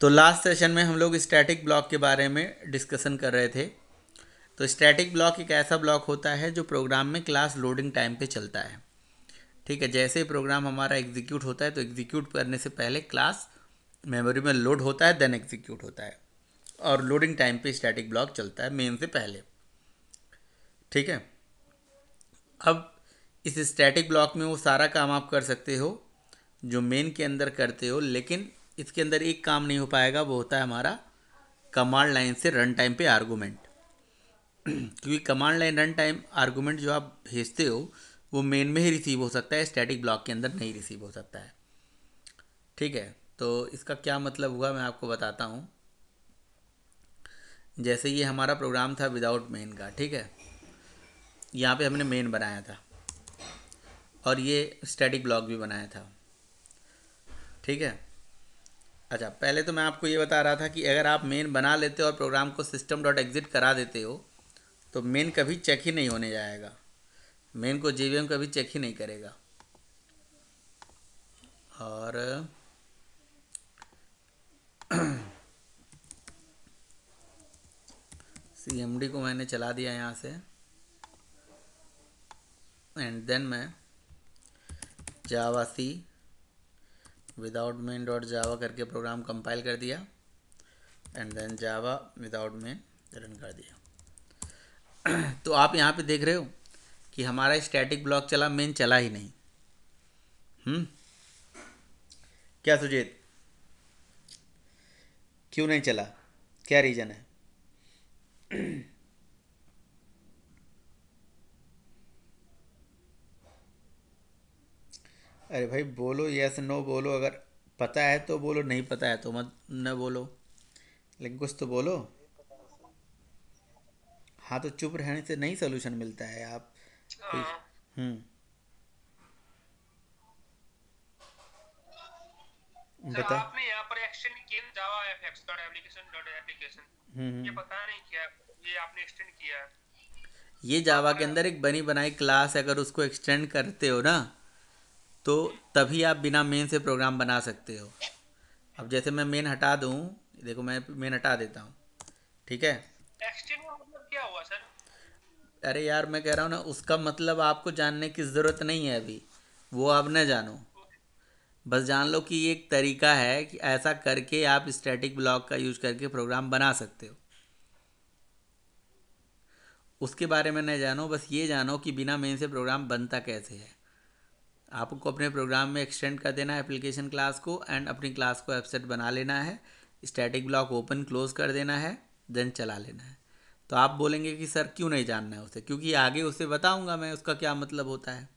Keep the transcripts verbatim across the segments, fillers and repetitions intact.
तो last session में हम लोग स्टैटिक ब्लॉक के बारे में डिस्कशन कर रहे थे। तो स्टैटिक ब्लॉक एक ऐसा ब्लॉक होता है जो प्रोग्राम में क्लास लोडिंग टाइम पे चलता है, ठीक है। जैसे ही प्रोग्राम हमारा एग्जीक्यूट होता है तो एग्जीक्यूट करने से पहले क्लास मेमोरी में लोड होता है, देन एग्जीक्यूट होता है, और लोडिंग टाइम पे स्टैटिक ब्लॉक चलता है मेन से पहले, ठीक है। अब इस स्टैटिक ब्लॉक में वो सारा काम आप कर सकते हो जो मेन के अंदर करते हो, लेकिन इसके अंदर एक काम नहीं हो पाएगा, वो होता है हमारा कमांड लाइन से रन टाइम पे आर्गूमेंट। क्योंकि command line run time argument जो आप भेजते हो वो मेन में ही रिसीव हो सकता है, स्टैटिक ब्लॉक के अंदर नहीं रिसीव हो सकता है, ठीक है। तो इसका क्या मतलब हुआ मैं आपको बताता हूँ। जैसे ये हमारा प्रोग्राम था विदाउट मेन का, ठीक है, यहाँ पे हमने मेन बनाया था और ये स्टैटिक ब्लॉक भी बनाया था, ठीक है। अच्छा, पहले तो मैं आपको ये बता रहा था कि अगर आप मेन बना लेते हो और प्रोग्राम को सिस्टम डॉट एग्जिट करा देते हो तो मेन कभी चेक ही नहीं होने जाएगा, मेन को जेवीएम कभी चेक ही नहीं करेगा। और सीएमडी को मैंने चला दिया यहाँ से, एंड देन मैं Java c without main dot Java करके प्रोग्राम कंपाइल कर दिया, and then Java without main run कर दिया। तो आप यहाँ पे देख रहे हो कि हमारा स्टैटिक ब्लॉक चला, मेन चला ही नहीं। हम्म क्या सुजीत, क्यों नहीं चला, क्या रीज़न है? अरे भाई बोलो, यस नो बोलो, अगर पता है तो बोलो, नहीं पता है तो मत न बोलो, लेकिन कुछ तो बोलो। हाँ, तो चुप रहने से नहीं सलूशन मिलता है। आप हम्म बता। आपने यहाँ पर एक्सटेंड किया Java FX dot application dot application, ये पता नहीं क्या ये आपने एक्सटेंड किया। ये जावा के अंदर एक बनी बनाई क्लास है, अगर उसको एक्सटेंड करते हो ना तो तभी आप बिना मेन से प्रोग्राम बना सकते हो। अब जैसे मैं मेन हटा दूं, देखो मैं मेन हटा देता हूं, ठीक है। एक्सटेंड का मतलब क्या हुआ सर? अरे यार मैं कह रहा हूं ना, उसका मतलब आपको जानने की ज़रूरत नहीं है अभी, वो आप न जानो, बस जान लो कि ये एक तरीका है कि ऐसा करके आप स्टैटिक ब्लॉक का यूज करके प्रोग्राम बना सकते हो। उसके बारे में न जानो, बस ये जानो कि बिना मेन से प्रोग्राम बनता कैसे है। आपको अपने प्रोग्राम में एक्सटेंड कर देना है एप्लीकेशन क्लास को, एंड अपनी क्लास को एब्स्ट्रैक्ट बना लेना है, स्टैटिक ब्लॉक ओपन क्लोज कर देना है, देन चला लेना है। तो आप बोलेंगे कि सर क्यों नहीं जानना है उसे, क्योंकि आगे उसे बताऊंगा मैं उसका क्या मतलब होता है।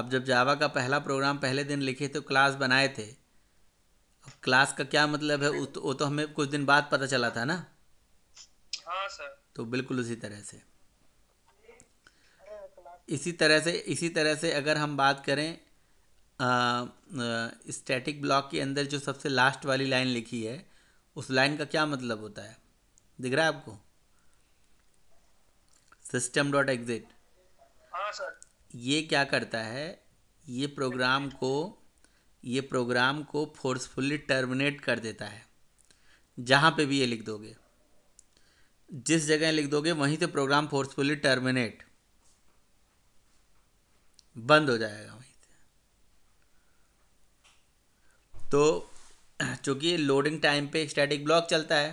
अब जब जावा का पहला प्रोग्राम पहले दिन लिखे तो क्लास बनाए थे, अब क्लास का क्या मतलब है वो तो, वो तो हमें कुछ दिन बाद पता चला था ना। हाँ सर। तो बिल्कुल उसी तरह से इसी तरह से इसी तरह से अगर हम बात करें स्टैटिक ब्लॉक के अंदर जो सबसे लास्ट वाली लाइन लिखी है, उस लाइन का क्या मतलब होता है, दिख रहा है आपको? System dot exit. हाँ सर। ये क्या करता है, ये प्रोग्राम को ये प्रोग्राम को फोर्सफुली टर्मिनेट कर देता है। जहाँ पे भी ये लिख दोगे, जिस जगह लिख दोगे वहीं से प्रोग्राम फोर्सफुली टर्मिनेट, बंद हो जाएगा वहीं से। तो चूँकि लोडिंग टाइम पे स्टैटिक ब्लॉक चलता है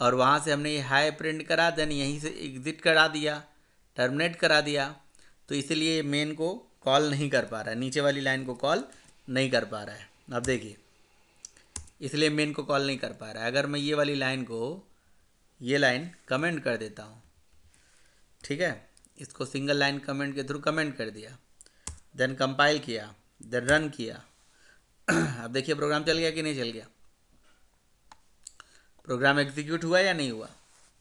और वहाँ से हमने ये हाई प्रिंट करा, देन यहीं से एग्जिट करा दिया, टर्मिनेट करा दिया, तो इसलिए मेन को कॉल नहीं कर पा रहा है, नीचे वाली लाइन को कॉल नहीं कर पा रहा है। अब देखिए, इसलिए मेन को कॉल नहीं कर पा रहा है। अगर मैं ये वाली लाइन को, ये लाइन कमेंट कर देता हूँ, ठीक है, इसको सिंगल लाइन कमेंट के थ्रू कमेंट कर दिया, देन कंपाइल किया, देन रन किया। अब देखिए प्रोग्राम चल गया कि नहीं चल गया, प्रोग्राम एग्जीक्यूट हुआ या नहीं हुआ,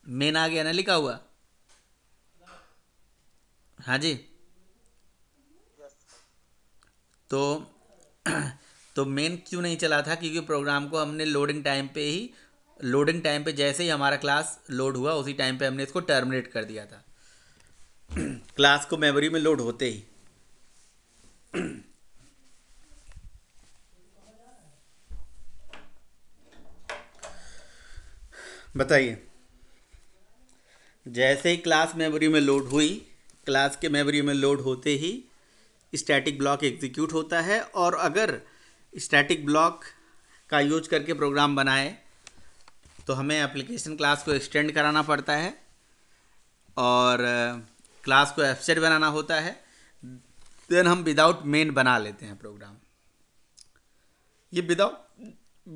मेन आ गया ना लिखा हुआ। हाँ जी। तो तो मेन क्यों नहीं चला था, क्योंकि प्रोग्राम को हमने लोडिंग टाइम पे ही लोडिंग टाइम पे जैसे ही हमारा क्लास लोड हुआ उसी टाइम पे हमने इसको टर्मिनेट कर दिया था, क्लास को मेमोरी में लोड होते ही। बताइए। जैसे ही क्लास मेमोरी में लोड हुई, क्लास के मेमोरी में लोड होते ही स्टैटिक ब्लॉक एग्जीक्यूट होता है, और अगर स्टैटिक ब्लॉक का यूज करके प्रोग्राम बनाए तो हमें एप्लीकेशन क्लास को एक्सटेंड कराना पड़ता है और क्लास को एब्स्ट्रैक्ट बनाना होता है। देन हम विदाउट मेन बना लेते हैं प्रोग्राम। ये विदाउट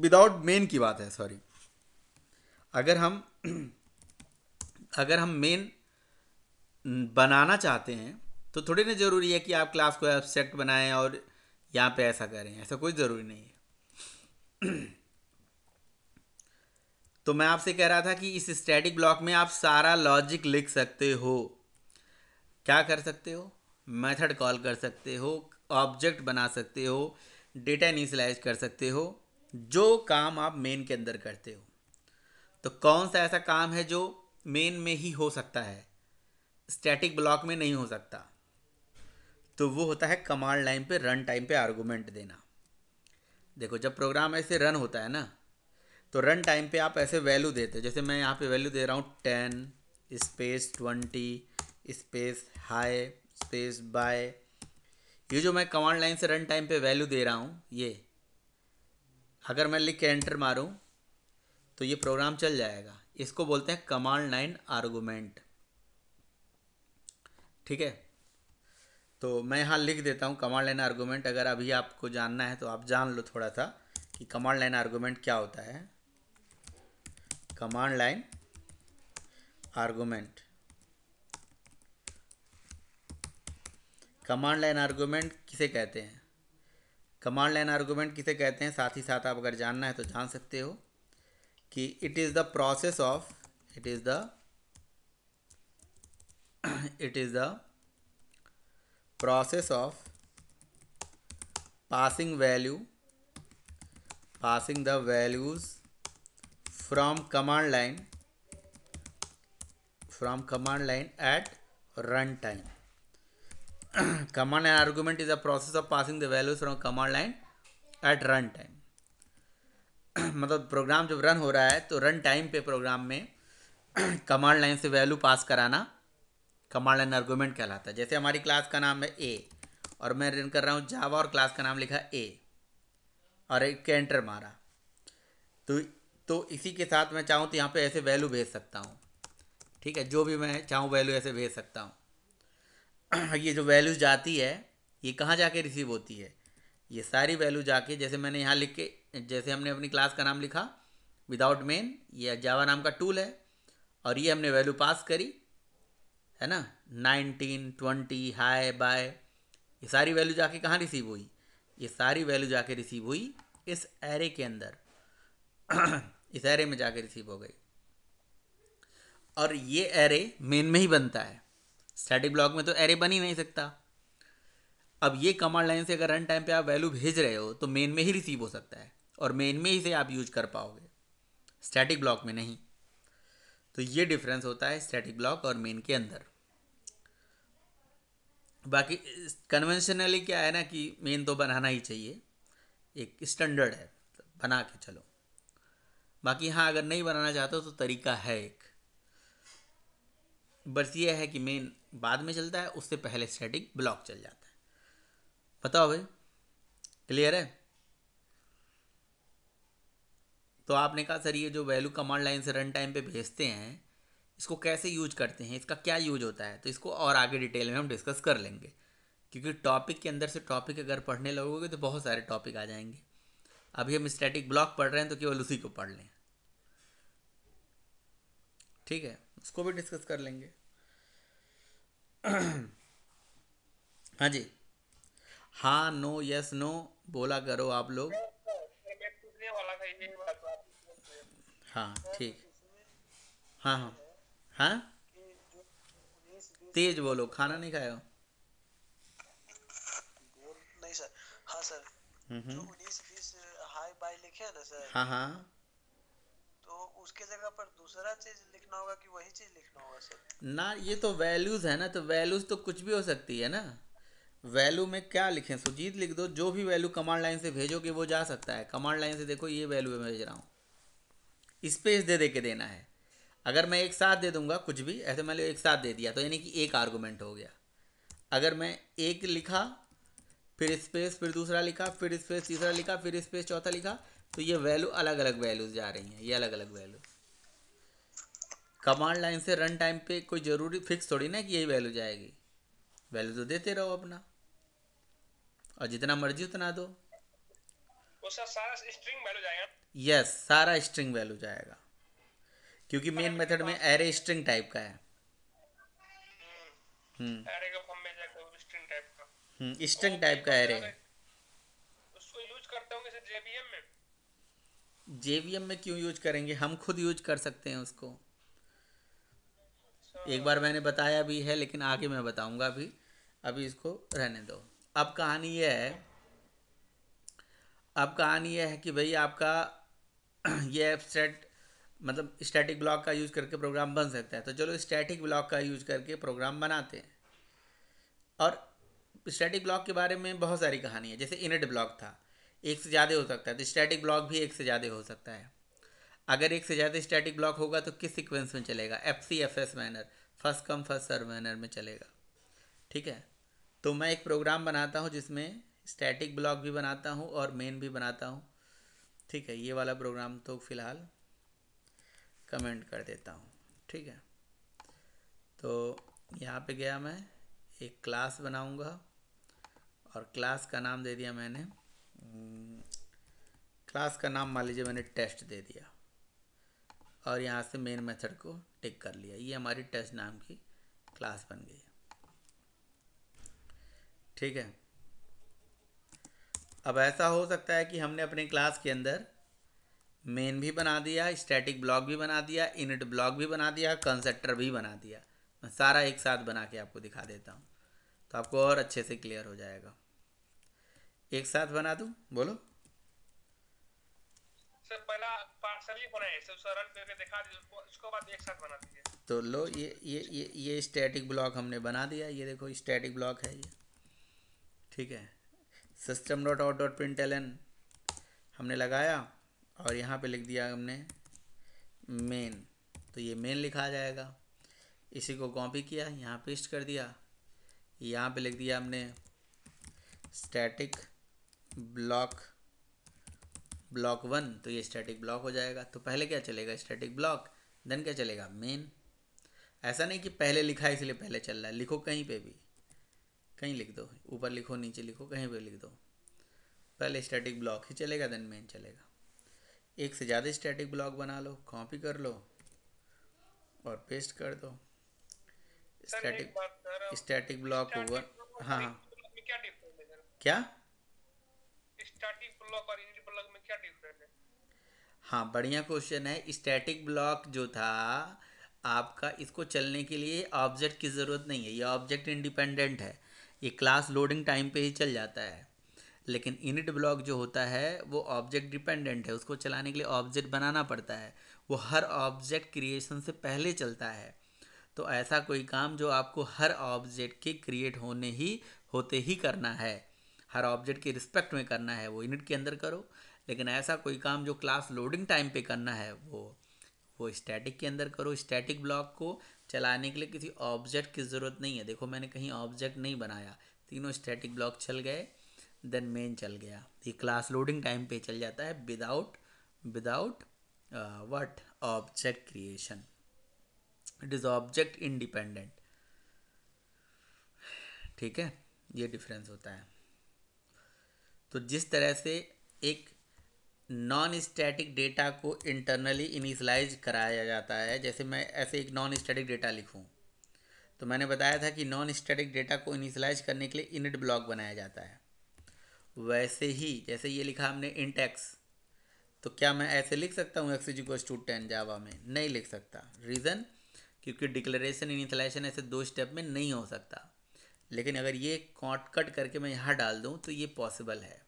विदाउट मेन की बात है, सॉरी। अगर हम अगर हम मेन बनाना चाहते हैं तो थोड़ी ना ज़रूरी है कि आप क्लास को एब्स्ट्रैक्ट बनाएं और यहाँ पे ऐसा करें, ऐसा कोई ज़रूरी नहीं है। तो मैं आपसे कह रहा था कि इस स्टैटिक ब्लॉक में आप सारा लॉजिक लिख सकते हो। क्या कर सकते हो? मेथड कॉल कर सकते हो, ऑब्जेक्ट बना सकते हो, डेटा इनिशियलाइज कर सकते हो, जो काम आप मेन के अंदर करते हो। तो कौन सा ऐसा काम है जो मेन में ही हो सकता है, स्टैटिक ब्लॉक में नहीं हो सकता? तो वो होता है कमांड लाइन पे रन टाइम पे आर्गूमेंट देना। देखो, जब प्रोग्राम ऐसे रन होता है ना, तो रन टाइम पे आप ऐसे वैल्यू देते हो। जैसे मैं यहाँ पे वैल्यू दे रहा हूँ ten space twenty space hi space bye. ये जो मैं कमांड लाइन से रन टाइम पे वैल्यू दे रहा हूँ, ये अगर मैं लिख के एंटर मारूँ तो ये प्रोग्राम चल जाएगा। इसको बोलते हैं कमांड लाइन आर्गूमेंट। ठीक है, तो मैं यहाँ लिख देता हूँ कमांड लाइन आर्गूमेंट। अगर अभी आपको जानना है तो आप जान लो थोड़ा सा कि कमांड लाइन आर्गूमेंट क्या होता है। Command line argument, command line argument किसे कहते हैं, कमांड लाइन आर्गूमेंट किसे कहते हैं साथ ही साथ आप अगर जानना है तो जान सकते हो कि it is the process of it is the it is the process of passing value passing the values from command line from command line at run time. Command line argument is the process of passing the values from command line at run time. मतलब program जब run हो रहा है तो run time पे program में command line से value pass कराना कमांड लाइन आर्गूमेंट कहलाता है। जैसे हमारी क्लास का नाम है ए और मैं रन कर रहा हूँ जावा और क्लास का नाम लिखा ए और एक एंटर मारा, तो तो इसी के साथ मैं चाहूँ तो यहाँ पे ऐसे वैल्यू भेज सकता हूँ। ठीक है, जो भी मैं चाहूँ वैल्यू ऐसे भेज सकता हूँ। ये जो वैल्यू जाती है ये कहाँ जाके रिसीव होती है? ये सारी वैल्यू जाके, जैसे मैंने यहाँ लिख के, जैसे हमने अपनी क्लास का नाम लिखा विदाउट मेन, ये जावा नाम का टूल है और ये हमने वैल्यू पास करी है ना, नाइनटीन ट्वेंटी हाई बाय। ये सारी वैल्यू जाके कहाँ रिसीव हुई? ये सारी वैल्यू जाके रिसीव हुई इस एरे के अंदर, इस एरे में जाके रिसीव हो गई। और ये एरे मेन में ही बनता है, स्टैटिक ब्लॉक में तो एरे बन ही नहीं सकता। अब ये कमांड लाइन से अगर रन टाइम पे आप वैल्यू भेज रहे हो तो मेन में ही रिसीव हो सकता है और मेन में ही से आप यूज कर पाओगे, स्टैटिक ब्लॉक में नहीं। तो ये डिफरेंस होता है स्टैटिक ब्लॉक और मेन के अंदर। बाकी कन्वेंशनली क्या है ना कि मेन तो बनाना ही चाहिए, एक स्टैंडर्ड है, तो बना के चलो। बाकी हाँ, अगर नहीं बनाना चाहते हो तो तरीका है एक, बस ये है कि मेन बाद में चलता है, उससे पहले स्टैटिक ब्लॉक चल जाता है। बताओ भाई, क्लियर है? तो आपने कहा सर ये जो वैल्यू कमांड लाइन से रन टाइम पे भेजते हैं इसको कैसे यूज करते हैं, इसका क्या यूज होता है? तो इसको और आगे डिटेल में हम डिस्कस कर लेंगे, क्योंकि टॉपिक के अंदर से टॉपिक अगर पढ़ने लगोगे तो बहुत सारे टॉपिक आ जाएंगे। अभी हम स्टैटिक ब्लॉक पढ़ रहे हैं तो केवल उसी को पढ़ लें, ठीक है, उसको भी डिस्कस कर लेंगे। हाँ जी, हाँ, नो, यस, नो बोला करो आप लोग। हाँ ठीक, हाँ हाँ हाँ तेज बोलो, खाना नहीं खाया हो? नहीं सर। हाँ सर, जो उन्नीस बीस हाई बाय लिखे है ना सर, हाँ हाँ, तो उसके जगह पर दूसरा चीज लिखना होगा कि वही चीज लिखना होगा सर? ना, ये तो वैल्यूज है ना, तो वैल्यूज तो कुछ भी हो सकती है ना। वैल्यू में क्या लिखें सुजीत? लिख दो जो भी वैल्यू कमांड लाइन से भेजोगे वो जा सकता है। कमांड लाइन से देखो ये वैल्यू मैं भेज रहा हूँ, स्पेस दे दे के देना है। अगर मैं एक साथ दे दूंगा कुछ भी, ऐसे मान लो एक साथ दे दिया तो यानी कि एक आर्गूमेंट हो गया। अगर मैं एक लिखा फिर स्पेस फिर दूसरा लिखा फिर स्पेस तीसरा लिखा फिर स्पेस चौथा लिखा तो ये वैल्यू अलग अलग वैल्यूज जा रही हैं, ये अलग अलग वैल्यू। कमांड लाइन से रन टाइम पे कोई ज़रूरी फिक्स थोड़ी ना कि यही वैल्यू जाएगी, वैल्यू तो देते रहो अपना और जितना मर्जी उतना दो। वो सर सारा स्ट्रिंग वैल्यू जाएगा। यस, सारा स्ट्रिंग वैल्यू जाएगा क्योंकि मेन मेथड में एरे स्ट्रिंग टाइप का है। हम्म एरे का फॉर्म में जाएगा वो स्ट्रिंग टाइप का। हम्म स्ट्रिंग टाइप का एरे है। उसको यूज करते होंगे सर जेवीएम में। जेवीएम में क्यों यूज करेंगे, हम खुद यूज कर सकते हैं उसको। एक बार मैंने बताया भी है लेकिन आगे मैं बताऊंगा, अभी अभी इसको रहने दो। अब कहानी यह है अब कहानी यह है कि भाई आपका ये एब्स्ट्रैक्ट मतलब स्टैटिक ब्लॉक का यूज़ करके प्रोग्राम बन सकता है। तो चलो स्टैटिक ब्लॉक का यूज करके प्रोग्राम बनाते हैं। और स्टैटिक ब्लॉक के बारे में बहुत सारी कहानी है, जैसे इनिट ब्लॉक था, एक से ज़्यादा हो सकता है तो स्टैटिक ब्लॉक भी एक से ज़्यादा हो सकता है। अगर एक से ज़्यादा स्टैटिक ब्लॉक होगा तो किस सीक्वेंस में चलेगा, F C F S manner, first come first serve manner में चलेगा। ठीक है, तो मैं एक प्रोग्राम बनाता हूँ जिसमें स्टैटिक ब्लॉक भी बनाता हूँ और मेन भी बनाता हूँ। ठीक है, ये वाला प्रोग्राम तो फ़िलहाल कमेंट कर देता हूँ। ठीक है, तो यहाँ पे गया, मैं एक क्लास बनाऊँगा और क्लास का नाम दे दिया मैंने, क्लास का नाम मान लीजिए मैंने टेस्ट दे दिया और यहाँ से मेन मेथड को टिक कर लिया। ये हमारी टेस्ट नाम की क्लास बन गई। ठीक है, अब ऐसा हो सकता है कि हमने अपने क्लास के अंदर मेन भी बना दिया, स्टैटिक ब्लॉक भी बना दिया, इनिट ब्लॉक भी बना दिया, कंस्ट्रक्टर भी बना दिया। मैं सारा एक साथ बना के आपको दिखा देता हूँ तो आपको और अच्छे से क्लियर हो जाएगा। एक साथ बना दूँ, बोलो सर। पहला पार्सल ही बनाए सब सर, रन करके दिखा दीजिए, उसको बाद एक साथ बना दीजिए। तो लो ये ये ये ये स्टैटिक ब्लॉक हमने बना दिया, ये देखो स्टैटिक ब्लॉक है ये। ठीक है, system dot out dot println हमने लगाया और यहाँ पे लिख दिया हमने मेन, तो ये मेन लिखा जाएगा। इसी को कॉपी किया, यहाँ पेस्ट कर दिया, यहाँ पे लिख दिया हमने स्टैटिक ब्लॉक ब्लॉक वन, तो ये स्टैटिक ब्लॉक हो जाएगा। तो पहले क्या चलेगा, स्टैटिक ब्लॉक, देन क्या चलेगा, मेन। ऐसा नहीं कि पहले लिखा है इसलिए पहले चल रहा है, लिखो कहीं पे भी, कहीं लिख दो, ऊपर लिखो नीचे लिखो कहीं पे लिख दो, पहले स्टैटिक ब्लॉक ही चलेगा देन मेन चलेगा। एक से ज़्यादा स्टैटिक ब्लॉक बना लो, कॉपी कर लो और पेस्ट कर दो। स्टैटिक स्टैटिक ब्लॉक होगा। हाँ हाँ, क्या स्टैटिक ब्लॉक और इनिट ब्लॉक में क्या डिफरेंस है? हाँ, बढ़िया क्वेश्चन है। स्टैटिक ब्लॉक जो था आपका, इसको चलने के लिए ऑब्जेक्ट की ज़रूरत नहीं है, ये ऑब्जेक्ट इंडिपेंडेंट है, ये क्लास लोडिंग टाइम पे ही चल जाता है। लेकिन इनिट ब्लॉक जो होता है वो ऑब्जेक्ट डिपेंडेंट है, उसको चलाने के लिए ऑब्जेक्ट बनाना पड़ता है, वो हर ऑब्जेक्ट क्रिएशन से पहले चलता है। तो ऐसा कोई काम जो आपको हर ऑब्जेक्ट के क्रिएट होने ही होते ही करना है, हर ऑब्जेक्ट के रिस्पेक्ट में करना है, वो इनिट के अंदर करो। लेकिन ऐसा कोई काम जो क्लास लोडिंग टाइम पे करना है वो वो स्टैटिक के अंदर करो। स्टैटिक ब्लॉक को चलाने के लिए किसी ऑब्जेक्ट की ज़रूरत नहीं है। देखो मैंने कहीं ऑब्जेक्ट नहीं बनाया, तीनों स्टैटिक ब्लॉक चल गए, देन मेन चल गया। ये क्लास लोडिंग टाइम पे चल जाता है without without what object creation, it is object independent. ठीक है, ये डिफरेंस होता है। तो जिस तरह से एक नॉन स्टैटिक डेटा को इंटरनली इनिशलाइज कराया जाता है, जैसे मैं ऐसे एक नॉन स्टैटिक डेटा लिखूं, तो मैंने बताया था कि नॉन स्टैटिक डेटा को इनिशलाइज करने के लिए इनिट ब्लॉक बनाया जाता है। वैसे ही जैसे ये लिखा हमने इंट एक्स, तो क्या मैं ऐसे लिख सकता हूँ X equals to ten Java में? नहीं लिख सकता। रीज़न क्योंकि डिक्लेरेशन इनिशलाइजेशन ऐसे दो स्टेप में नहीं हो सकता। लेकिन अगर ये कॉट कट करके मैं यहाँ डाल दूँ तो ये पॉसिबल है।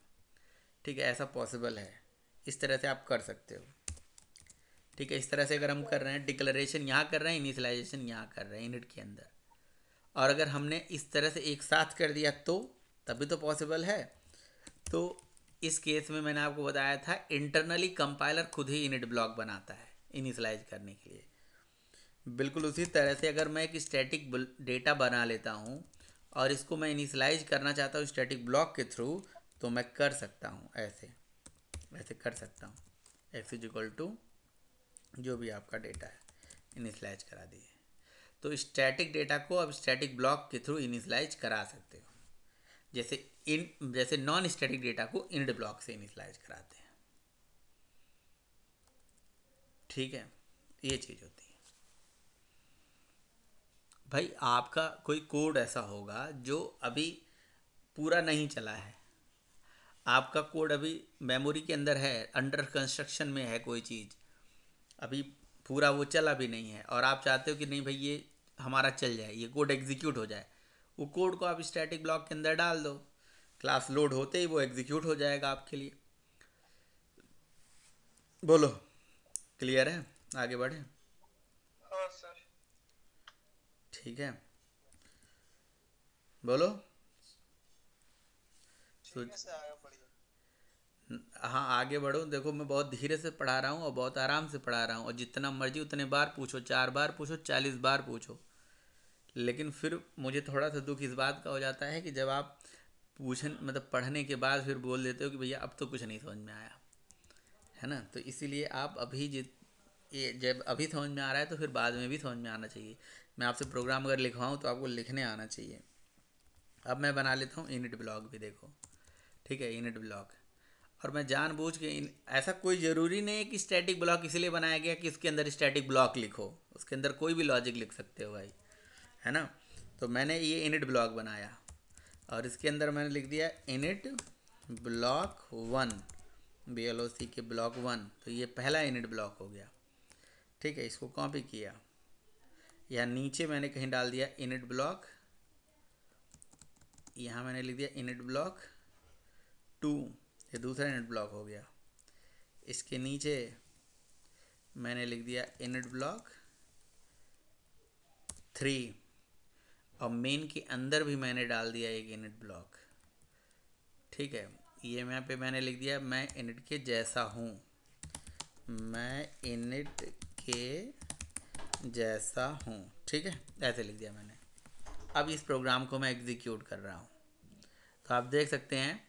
ठीक है, ऐसा पॉसिबल है, इस तरह से आप कर सकते हो। ठीक है, इस तरह से अगर हम कर रहे हैं, डिक्लेरेशन यहाँ कर रहे हैं, इनिशलाइजेशन यहाँ कर रहे हैं इनिट के अंदर, और अगर हमने इस तरह से एक साथ कर दिया तो तभी तो पॉसिबल है। तो इस केस में मैंने आपको बताया था इंटरनली कंपाइलर खुद ही इनिट ब्लॉक बनाता है। इनिशलाइज करने के लिए। बिल्कुल उसी तरह से अगर मैं एक स्टैटिक डेटा बना लेता हूँ और इसको मैं इनिशलाइज करना चाहता हूँ स्टैटिक ब्लॉक के थ्रू, तो मैं कर सकता हूँ ऐसे ऐसे कर सकता हूँ एक्स इज इक्वल टू जो भी आपका डेटा है इनिशलाइज करा दिए। तो स्टैटिक डेटा को आप स्टैटिक ब्लॉक के थ्रू इनिशलाइज करा सकते हो, जैसे इन जैसे नॉन स्टैटिक डेटा को इंड ब्लॉक से इनिशलाइज कराते हैं। ठीक है, ये चीज़ होती है। भाई आपका कोई कोड ऐसा होगा जो अभी पूरा नहीं चला है, आपका कोड अभी मेमोरी के अंदर है, अंडर कंस्ट्रक्शन में है, कोई चीज़ अभी पूरा वो चला भी नहीं है और आप चाहते हो कि नहीं भाई ये हमारा चल जाए, ये कोड एग्जीक्यूट हो जाए। वो कोड को आप स्टैटिक ब्लॉक के अंदर डाल दो, क्लास लोड होते ही वो एग्जीक्यूट हो जाएगा आपके लिए। बोलो, क्लियर है? आगे बढ़े? हाँ सर। ठीक है, बोलो। हाँ आगे बढ़ो। देखो मैं बहुत धीरे से पढ़ा रहा हूँ और बहुत आराम से पढ़ा रहा हूँ, और जितना मर्जी उतने बार पूछो, चार बार पूछो, चालीस बार पूछो, लेकिन फिर मुझे थोड़ा सा दुख इस बात का हो जाता है कि जब आप पूछ मतलब पढ़ने के बाद फिर बोल देते हो कि भैया अब तो कुछ नहीं समझ में आया, है ना। तो इसीलिए आप अभी जित ये जब अभी समझ में आ रहा है तो फिर बाद में भी समझ में आना चाहिए। मैं आपसे प्रोग्राम अगर लिखवाऊँ तो आपको लिखने आना चाहिए। अब मैं बना लेता हूँ इनिट ब्लॉक भी, देखो। ठीक है, इनिट ब्लॉक, और मैं जानबूझ के इन ऐसा कोई ज़रूरी नहीं है कि स्टैटिक ब्लॉक इसलिए बनाया गया कि इसके अंदर स्टैटिक ब्लॉक लिखो, उसके अंदर कोई भी लॉजिक लिख सकते हो भाई, है ना। तो मैंने ये इनिट ब्लॉक बनाया और इसके अंदर मैंने लिख दिया init block one, B L O C K block one. तो ये पहला इनिट ब्लॉक हो गया। ठीक है, इसको कॉपी किया, यहाँ नीचे मैंने कहीं डाल दिया इनिट ब्लॉक, यहाँ मैंने लिख दिया इनिट ब्लॉक टू, ये दूसरा इनिट ब्लॉक हो गया। इसके नीचे मैंने लिख दिया इनिट ब्लॉक थ्री, और मेन के अंदर भी मैंने डाल दिया एक इनिट ब्लॉक। ठीक है, ये यहाँ पे मैंने लिख दिया मैं इनिट के जैसा हूँ, मैं इनिट के जैसा हूँ। ठीक है, ऐसे लिख दिया मैंने। अब इस प्रोग्राम को मैं एग्जीक्यूट कर रहा हूँ, तो आप देख सकते हैं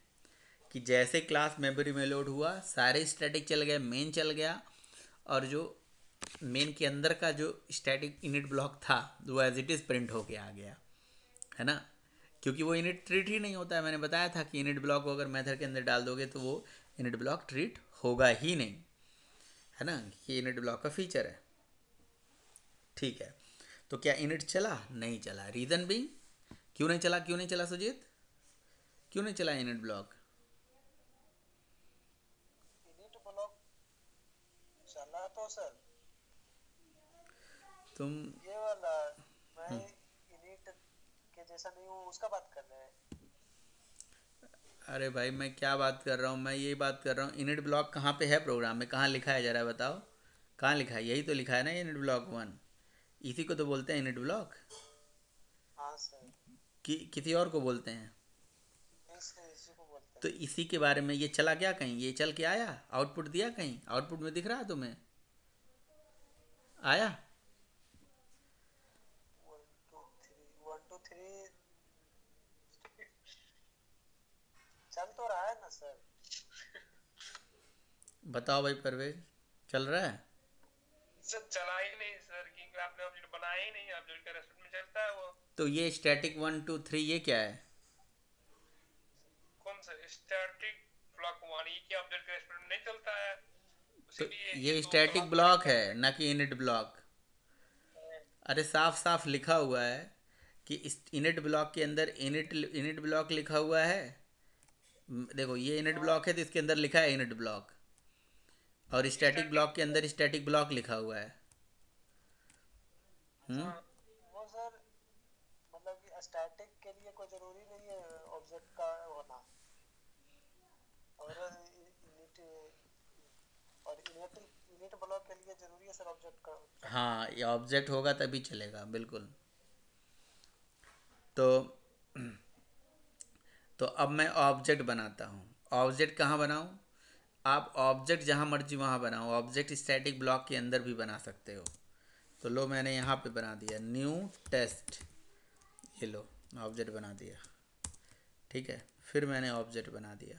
कि जैसे क्लास मेमोरी में लोड हुआ सारे स्टैटिक चल गए, मेन चल गया, और जो मेन के अंदर का जो स्टैटिक इनिट ब्लॉक था वो एज इट इज़ प्रिंट होके आ गया, है ना, क्योंकि वो इनिट ट्रीट ही नहीं होता है। मैंने बताया था कि इनिट ब्लॉक को अगर मेथड के अंदर डाल दोगे तो वो इनिट ब्लॉक ट्रीट होगा ही नहीं, है ना, ये इनिट ब्लॉक का फीचर है। ठीक है, तो क्या इनिट चला? नहीं चला। रीज़न बीइंग क्यों नहीं चला? क्यों नहीं चला सुजीत? क्यों नहीं चला इनिट ब्लॉक? चला तो सर, तुम ये वाला मैं इनिट के जैसा नहीं हूं उसका बात कर रहे हैं। अरे भाई मैं क्या बात कर रहा हूँ, मैं यही बात कर रहा हूँ। इनिट ब्लॉक कहाँ पे है प्रोग्राम में, कहाँ लिखा है जरा बताओ, कहाँ लिखा है? यही तो लिखा है ना इनिट ब्लॉक वन, इसी को तो बोलते हैं इनिट ब्लॉक। हाँ सर। कि किसी और को बोलते हैं? तो इसी के बारे में ये चला गया कहीं, ये चल के आया, आउटपुट दिया कहीं, आउटपुट में दिख रहा है तुम्हें? आया one, two, three, one, two, three. चल तो रहा है ना सर। बताओ भाई परवेज, चल रहा है? सर चला ही नहीं सर, किंग आपने ऑब्जेक्ट बनाया ही नहीं, ऑब्जेक्ट का रेस्टोरेंट में चलता है वो। तो ये स्टैटिक वन टू थ्री ये क्या है? स्टैटिक ब्लॉक वन ही कि ऑब्जेक्ट के रेस्पेक्ट में नहीं चलता है, इसीलिए ये स्टैटिक ब्लॉक है ना कि इनिट ब्लॉक। अरे साफ साफ लिखा हुआ है कि इस इनिट ब्लॉक के अंदर इनिट इनिट ब्लॉक लिखा हुआ है। देखो ये इनिट ब्लॉक है तो इसके अंदर लिखा है इनिट ब्लॉक, और स्टैटिक ब्लॉक के अंदर स्टैटिक ब्लॉक लिखा हुआ है। हम्म, वो सर मतलब कि स्टैटिक के लिए कोई जरूरी नहीं है ऑब्जेक्ट का होना, और इनिट और इनिट इनिट ब्लॉक के लिए जरूरी है सर ऑब्जेक्ट का। हाँ, ये ऑब्जेक्ट होगा तभी चलेगा, बिल्कुल। तो तो अब मैं ऑब्जेक्ट बनाता हूँ। ऑब्जेक्ट कहाँ बनाऊँ? आप ऑब्जेक्ट जहाँ मर्जी वहाँ बनाओ, ऑब्जेक्ट स्टैटिक ब्लॉक के अंदर भी बना सकते हो। तो लो मैंने यहाँ पे बना दिया न्यू टेस्ट, ये लो ऑब्जेक्ट बना दिया, ठीक है। फिर मैंने ऑब्जेक्ट बना दिया,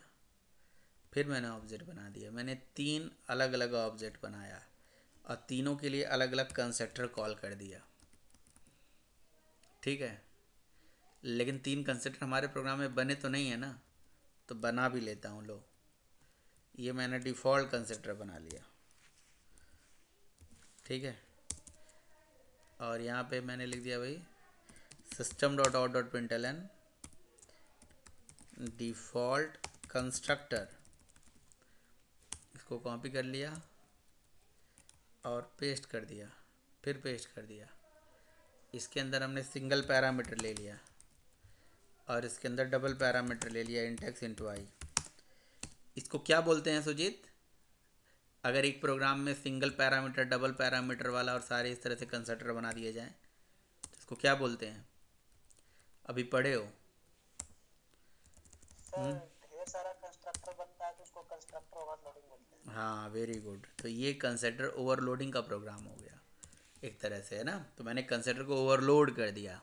फिर मैंने ऑब्जेक्ट बना दिया, मैंने तीन अलग अलग ऑब्जेक्ट बनाया और तीनों के लिए अलग अलग कंस्ट्रक्टर कॉल कर दिया, ठीक है। लेकिन तीन कंस्ट्रक्टर हमारे प्रोग्राम में बने तो नहीं है ना, तो बना भी लेता हूँ। लो ये मैंने डिफ़ॉल्ट कंस्ट्रक्टर बना लिया, ठीक है। और यहाँ पे मैंने लिख दिया भाई system dot out dot println default constructor, इसको कॉपी कर लिया और पेस्ट कर दिया, फिर पेस्ट कर दिया। इसके अंदर हमने सिंगल पैरामीटर ले लिया और इसके अंदर डबल पैरामीटर ले लिया इंटेक्स इंटू आई। इसको क्या बोलते हैं सुजीत? अगर एक प्रोग्राम में सिंगल पैरामीटर, डबल पैरामीटर वाला और सारे इस तरह से कंस्ट्रक्टर बना दिए जाएं तो इसको क्या बोलते हैं? अभी पढ़े हो सर, ढेर सारा कंस्ट्रक्टर बनता है तो उसको कंस्ट्रक्टर ओवरलोडिंग बोलते हैं। हाँ वेरी गुड। तो ये कंस्ट्रक्टर ओवरलोडिंग का प्रोग्राम हो गया एक तरह से, है ना। तो मैंने कंस्ट्रक्टर को ओवरलोड कर दिया,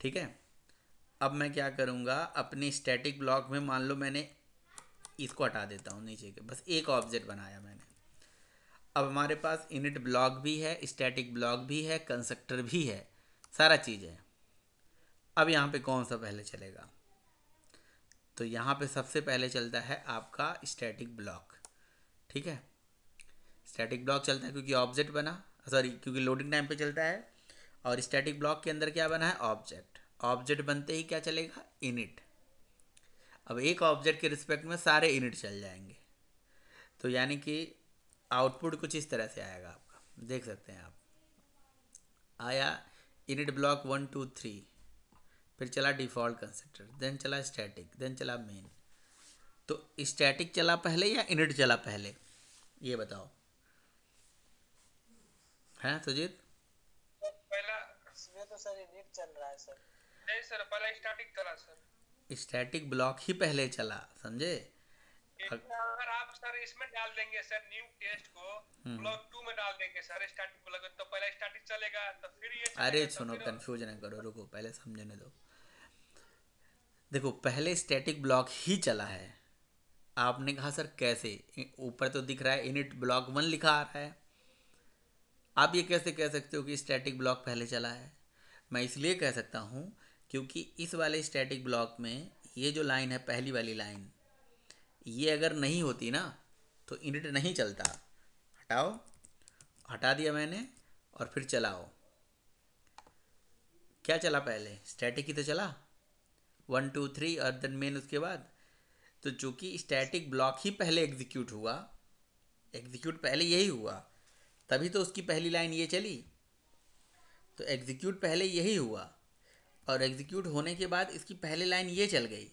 ठीक है। अब मैं क्या करूँगा, अपने स्टैटिक ब्लॉक में मान लो मैंने इसको हटा देता हूँ नीचे के, बस एक ऑब्जेक्ट बनाया मैंने। अब हमारे पास इनिट ब्लॉक भी है, स्टैटिक ब्लॉक भी है, कंस्ट्रक्टर भी है, सारा चीज़ है। अब यहाँ पे कौन सा पहले चलेगा? तो यहाँ पे सबसे पहले चलता है आपका स्टैटिक ब्लॉक, ठीक है। स्टैटिक ब्लॉक चलता है क्योंकि ऑब्जेक्ट बना, सॉरी क्योंकि लोडिंग टाइम पे चलता है। और स्टैटिक ब्लॉक के अंदर क्या बना है? ऑब्जेक्ट। ऑब्जेक्ट बनते ही क्या चलेगा? इनिट। अब एक ऑब्जेक्ट के रिस्पेक्ट में सारे इनिट चल जाएंगे, तो यानी कि आउटपुट कुछ इस तरह से आएगा आपका, देख सकते हैं आप। आया init block one two three, फिर चला डिफ़ॉल्ट कंस्ट्रक्टर, देन चला स्टैटिक, देन चला मेन। तो स्टैटिक चला पहले या इनिट चला पहले, ये बताओ है सुजीत? पहला इसमें तो सर इनिट चल रहा है सर। नहीं सर, पहला स्टैटिक चला सर, स्टैटिक ब्लॉक ही पहले चला, समझे? अगर आप सर इसमें डाल देंगे सर न्यू टेस्ट को ब्लॉक टू में डाल देंगे सर स्टैटिक ब्लॉक, तो पहला स्टैटिक चलेगा तो फिर ये। अरे सुनो, कंफ्यूजन ना करो, रुको पहले समझने दो। देखो पहले स्टैटिक ब्लॉक ही चला है, आपने कहा सर कैसे? ऊपर तो दिख रहा है इनिट ब्लॉक वन लिखा आ रहा है, आप ये कैसे कह सकते हो कि स्टैटिक ब्लॉक पहले चला है? मैं इसलिए कह सकता हूँ क्योंकि इस वाले स्टैटिक ब्लॉक में ये जो लाइन है, पहली वाली लाइन, ये अगर नहीं होती ना तो इनिट नहीं चलता। हटाओ, हटा दिया मैंने, और फिर चलाओ। क्या चला पहले? स्टैटिक ही तो चला वन टू थ्री और देन मेन उसके बाद। तो चूँकि स्टैटिक ब्लॉक ही पहले एग्जीक्यूट हुआ, एग्जीक्यूट पहले यही हुआ, तभी तो उसकी पहली लाइन ये चली। तो एग्जीक्यूट पहले यही हुआ और एग्जीक्यूट होने के बाद इसकी पहली लाइन ये चल गई,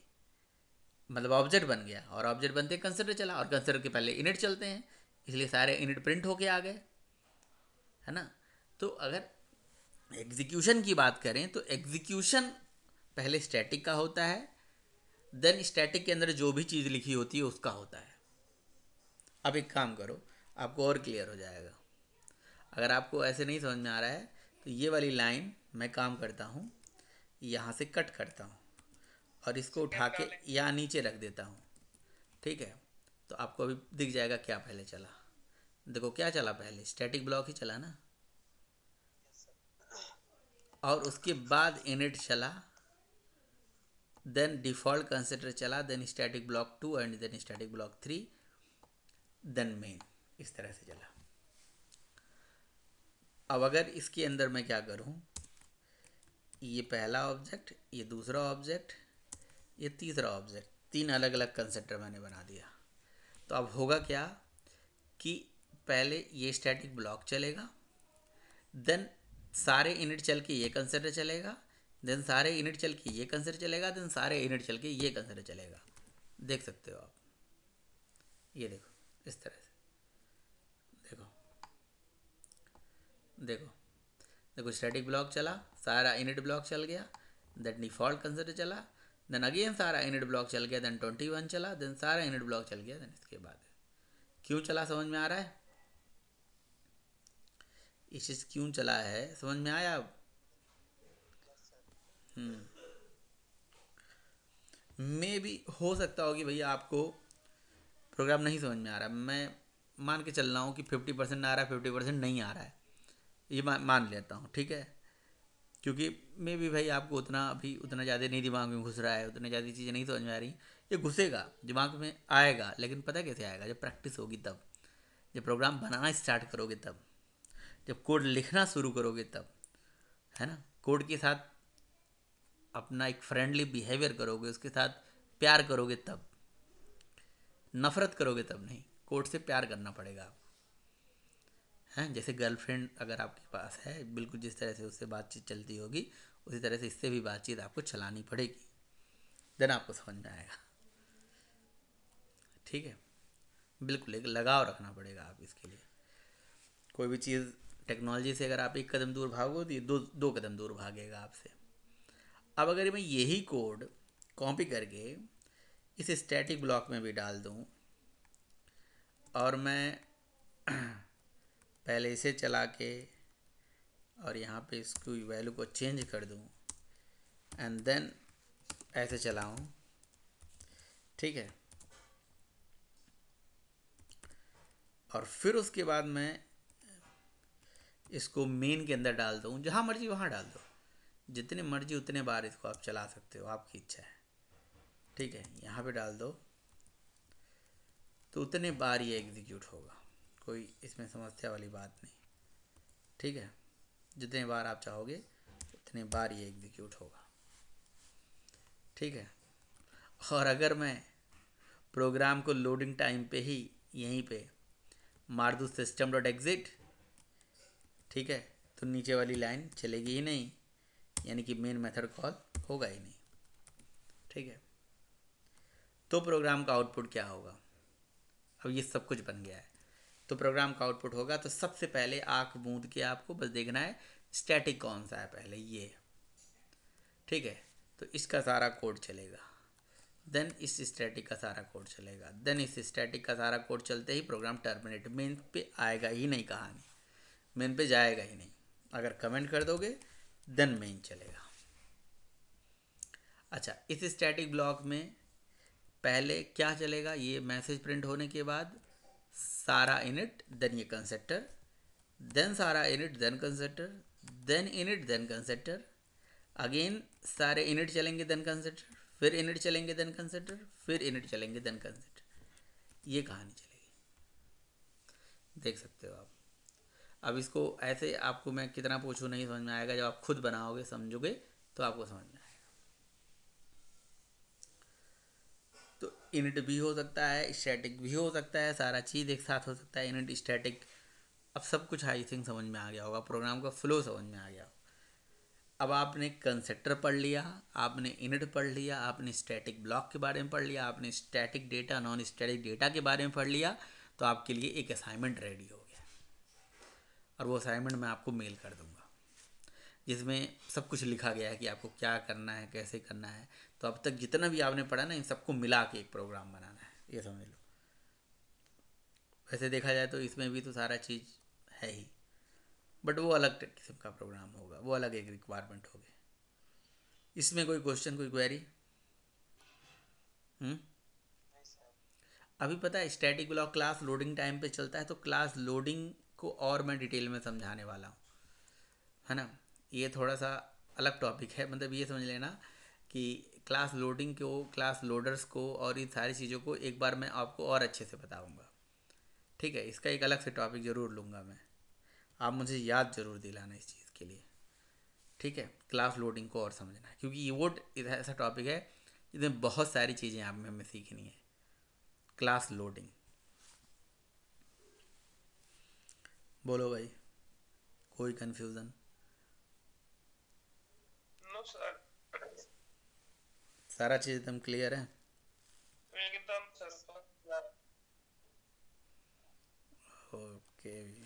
मतलब ऑब्जेक्ट बन गया। और ऑब्जेक्ट बनते कंस्ट्रक्टर चला, और कंस्ट्रक्टर के पहले इनिट चलते हैं, इसलिए सारे इनिट प्रिंट होके आ गए, है ना। तो अगर एग्जीक्यूशन की बात करें तो एग्जीक्यूशन पहले स्टैटिक का होता है, देन स्टैटिक के अंदर जो भी चीज़ लिखी होती है उसका होता है। अब एक काम करो, आपको और क्लियर हो जाएगा। अगर आपको ऐसे नहीं समझ में आ रहा है तो ये वाली लाइन, मैं काम करता हूँ, यहाँ से कट करता हूँ और इसको उठा के यहाँ नीचे रख देता हूँ, ठीक है। तो आपको अभी दिख जाएगा क्या पहले चला। देखो क्या चला पहले, स्टैटिक ब्लॉक ही चला ना, और उसके बाद इनिट चला, देन डिफ़ॉल्ट कंस्ट्रक्टर चला, then static block two and then static block three, then main, इस तरह से चला। अब अगर इसके अंदर मैं क्या करूं, ये पहला ऑब्जेक्ट, ये दूसरा ऑब्जेक्ट, ये तीसरा ऑब्जेक्ट, तीन अलग अलग कंस्ट्रक्टर मैंने बना दिया। तो अब होगा क्या कि पहले ये स्टैटिक ब्लॉक चलेगा, देन सारे इनिट चल के ये कंस्ट्रक्टर चलेगा, देन सारे इनिट चल के ये कंस्ट्रक्टर चलेगा, देन सारे इनिट चल के ये कंस्ट्रक्टर चलेगा। देख सकते हो आप, ये देखो इस तरह से, देखो देखो स्टैटिक ब्लॉक चला, सारा इनिट ब्लॉक चल गया, देन डिफ़ॉल्ट कंस्ट्रक्टर चला, देन अगेन सारा इनिट ब्लॉक चल गया, देन ट्वेंटी वन चला, देन सारा इनिट ब्लॉक चल गया, देन इसके बाद क्यों चला समझ में आ रहा है? इस क्यों चला है समझ में आया अब? हम्म मे भी हो सकता हो कि भैया आपको प्रोग्राम नहीं समझ में आ रहा है। मैं मान के चल रहा हूँ कि फिफ्टी परसेंट आ रहा है, फिफ्टी परसेंट नहीं आ रहा है, ये मान लेता हूँ, ठीक है? क्योंकि मे भी भाई आपको उतना अभी उतना ज़्यादा नहीं दिमाग में घुस रहा है, उतना ज़्यादा चीज़ें नहीं समझ में आ रही। ये घुसेगा, दिमाग में आएगा, लेकिन पता कैसे आएगा? जब प्रैक्टिस होगी तब, जब प्रोग्राम बनाना स्टार्ट करोगे तब, जब कोड लिखना शुरू करोगे तब, है ना? कोड के साथ अपना एक फ्रेंडली बिहेवियर करोगे, उसके साथ प्यार करोगे तब, नफरत करोगे तब नहीं। कोड से प्यार करना पड़ेगा, हैं? जैसे गर्लफ्रेंड अगर आपके पास है, बिल्कुल जिस तरह से उससे बातचीत चलती होगी उसी तरह से इससे भी बातचीत आपको चलानी पड़ेगी, देन आपको समझ में आएगा, ठीक है? बिल्कुल एक लगाव रखना पड़ेगा आप इसके लिए। कोई भी चीज़ टेक्नोलॉजी से अगर आप एक कदम दूर भागो तो ये दो दो कदम दूर भागेगा आपसे। अब अगर मैं यही कोड कॉपी करके इस स्टैटिक ब्लॉक में भी डाल दूँ और मैं पहले इसे चला के और यहाँ पे इसको वैल्यू को चेंज कर दूँ एंड देन ऐसे चलाऊँ, ठीक है? और फिर उसके बाद मैं इसको मेन के अंदर डाल दूँ, जहाँ मर्जी वहाँ डाल दो, जितने मर्जी उतने बार इसको आप चला सकते हो, आपकी इच्छा है, ठीक है? यहाँ पे डाल दो तो उतने बार ये एग्जीक्यूट होगा, कोई इसमें समस्या वाली बात नहीं, ठीक है? जितने बार आप चाहोगे उतने बार ये एग्जीक्यूट होगा, ठीक है? और अगर मैं प्रोग्राम को लोडिंग टाइम पे ही यहीं पे मार दूँ सिस्टम डॉट एग्जिट, ठीक है? तो नीचे वाली लाइन चलेगी ही नहीं, यानी कि मेन मेथड कॉल होगा ही नहीं, ठीक है? तो प्रोग्राम का आउटपुट क्या होगा? अब ये सब कुछ बन गया है तो प्रोग्राम का आउटपुट होगा। तो सबसे पहले आंख मूंद के आपको बस देखना है स्टैटिक कौन सा है पहले, ये, ठीक है? तो इसका सारा कोड चलेगा, देन इस स्टैटिक का सारा कोड चलेगा, देन इस स्टैटिक का सारा कोड चलते ही प्रोग्राम टर्मिनेट, मेन पे आएगा ही नहीं, कहानी मेन पे जाएगा ही नहीं। अगर कमेंट कर दोगे देन मेन चलेगा। अच्छा, इस स्टैटिक ब्लॉक में पहले क्या चलेगा? ये मैसेज प्रिंट होने के बाद सारा इनिट, देन ये कंसेप्टर, देन सारा init, then constructor, then init, then constructor, again सारे इनिट चलेंगे, देन कंसेप्टर, फिर इनिट चलेंगे, देन कंसेप्टर, फिर इनिट चलेंगे, देन कंसेप्टर, ये कहानी चलेगी, देख सकते हो आप। अब इसको ऐसे आपको मैं कितना पूछूँ नहीं समझ में आएगा, जब आप खुद बनाओगे समझोगे तो आपको समझ में आएगा। तो इनिट भी हो सकता है, स्टैटिक भी हो सकता है, सारा चीज़ एक साथ हो सकता है, इनिट स्टैटिक, अब सब कुछ आई थिंक समझ में आ गया होगा, प्रोग्राम का फ्लो समझ में आ गया होगा। अब आपने कंसेप्टर पढ़ लिया, आपने इनिट पढ़ लिया, आपने स्टैटिक ब्लॉक के बारे में पढ़ लिया, आपने static data, non static data के बारे में पढ़ लिया, तो आपके लिए एक असाइनमेंट रेडी हो गया और वो असाइनमेंट मैं आपको मेल कर दूँगा, जिसमें सब कुछ लिखा गया है कि आपको क्या करना है, कैसे करना है। तो अब तक जितना भी आपने पढ़ा ना, इन सबको मिला के एक प्रोग्राम बनाना है, ये समझ लो। वैसे देखा जाए तो इसमें भी तो सारा चीज़ है ही, बट वो अलग किस्म का प्रोग्राम होगा, वो अलग एक रिक्वायरमेंट होगी। इसमें कोई क्वेश्चन, कोई क्वेरी? हम्म अभी पता है static block class loading time पे चलता है, तो क्लास लोडिंग को और मैं डिटेल में समझाने वाला हूँ, है ना? ये थोड़ा सा अलग टॉपिक है, मतलब ये समझ लेना कि क्लास लोडिंग को, क्लास लोडर्स को और इन सारी चीज़ों को एक बार मैं आपको और अच्छे से बताऊंगा, ठीक है? इसका एक अलग से टॉपिक ज़रूर लूँगा मैं, आप मुझे याद ज़रूर दिलाना इस चीज़ के लिए, ठीक है? क्लास लोडिंग को और समझना है, क्योंकि ये वो ऐसा टॉपिक है जिसमें बहुत सारी चीज़ें आप में हमें सीखनी है। क्लास लोडिंग, बोलो भाई, कोई कन्फ्यूज़न? सारा चीज एकदम क्लियर है एकदम। ओके।